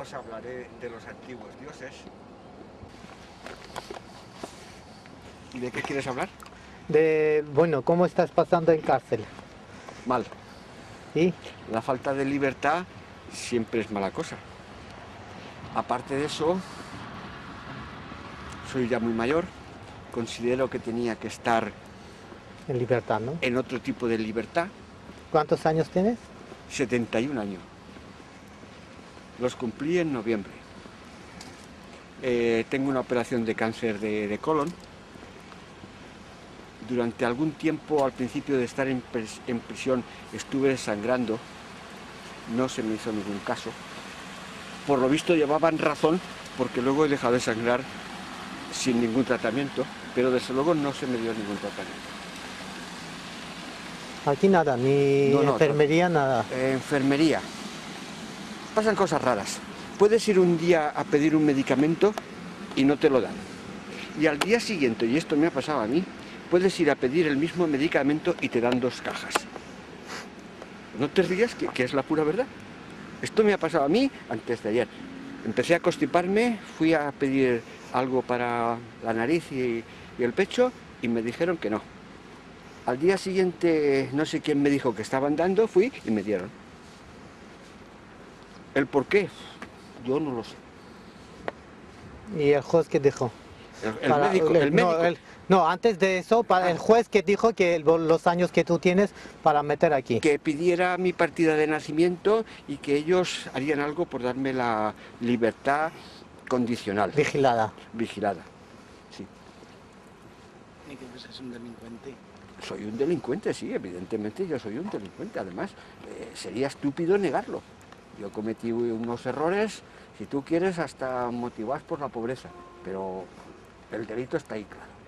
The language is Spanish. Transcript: os hablaré de los antiguos dioses. ¿Y de qué quieres hablar? De, bueno, ¿cómo estás pasando en cárcel? Mal. ¿Y? La falta de libertad siempre es mala cosa. Aparte de eso, soy ya muy mayor, considero que tenía que estar... En libertad, ¿no? En otro tipo de libertad. ¿Cuántos años tienes? 71 años. Los cumplí en noviembre. Tengo una operación de cáncer de colon. Durante algún tiempo, al principio de estar en prisión, estuve sangrando. No se me hizo ningún caso. Por lo visto llevaban razón, porque luego he dejado de sangrar sin ningún tratamiento, pero desde luego no se me dio ningún tratamiento. Aquí nada, ni no, enfermería, nada. Enfermería. Pasan cosas raras. Puedes ir un día a pedir un medicamento y no te lo dan. Y al día siguiente, y esto me ha pasado a mí, puedes ir a pedir el mismo medicamento y te dan 2 cajas. No te rías, que es la pura verdad. Esto me ha pasado a mí antes de ayer. Empecé a constiparme, fui a pedir algo para la nariz y el pecho y me dijeron que no. Al día siguiente, no sé quién me dijo que estaban dando, fui y me dieron. ¿El por qué? Yo no lo sé. ¿Y el juez qué dijo? No, antes de eso, el juez que dijo que los años que tú tienes para meter aquí. Que pidiera mi partida de nacimiento y que ellos harían algo por darme la libertad condicional. Vigilada. Vigilada, sí. ¿Y que pues es un delincuente? Soy un delincuente, sí, evidentemente yo soy un delincuente, además sería estúpido negarlo. Yo cometí unos errores, si tú quieres, hasta motivados por la pobreza, pero el delito está ahí, claro.